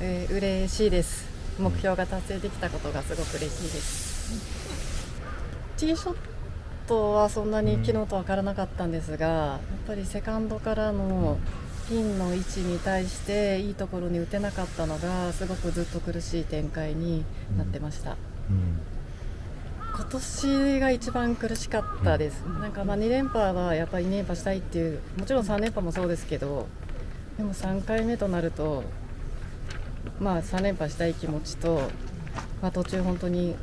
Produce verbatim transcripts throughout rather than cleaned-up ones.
えー、嬉しいです。目標が達成できたことがすごく嬉しいです。ティーショットはそんなに昨日と分からなかったんですが、やっぱりセカンドからのピンの位置に対していいところに打てなかったのがすごくずっと苦しい展開になってました。うんうん今年が一番苦しかったです。なんかまあに連覇はやっぱりに連覇したいっていう、もちろんさん連覇もそうですけど、でもさんかいめとなると、まあ、さん連覇したい気持ちと、まあ、途中、本当に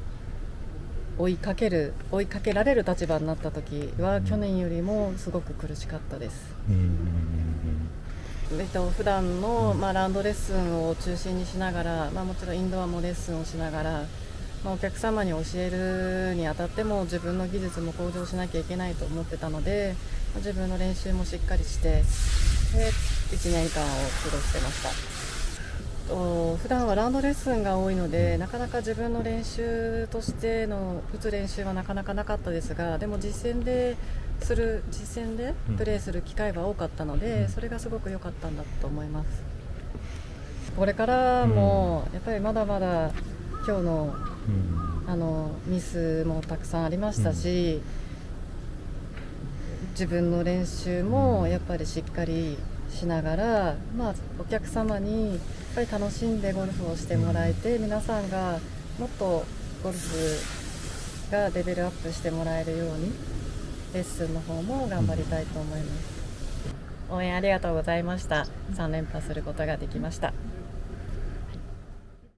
追いかける追いかけられる立場になった時は去年よりもすごく苦しかったです。えっと、普段のまあラウンドレッスンを中心にしながら、まあ、もちろんインドアもレッスンをしながら。お客様に教えるにあたっても自分の技術も向上しなきゃいけないと思ってたので自分の練習もしっかりしてでいちねんかんを過ごしてましたと普段はラウンドレッスンが多いのでなかなか自分の練習としての打つ練習はなかなかなかったですがでも実戦でする実戦でプレーする機会は多かったのでそれがすごく良かったんだと思いますこれからもやっぱりまだまだ今日のうん、あのミスもたくさんありましたし、うん、自分の練習もやっぱりしっかりしながら、まあ、お客様にやっぱり楽しんでゴルフをしてもらえて、うん、皆さんがもっとゴルフがレベルアップしてもらえるようにレッスンの方も頑張りたいと思います。応援ありがとうございました。さん連覇することができました。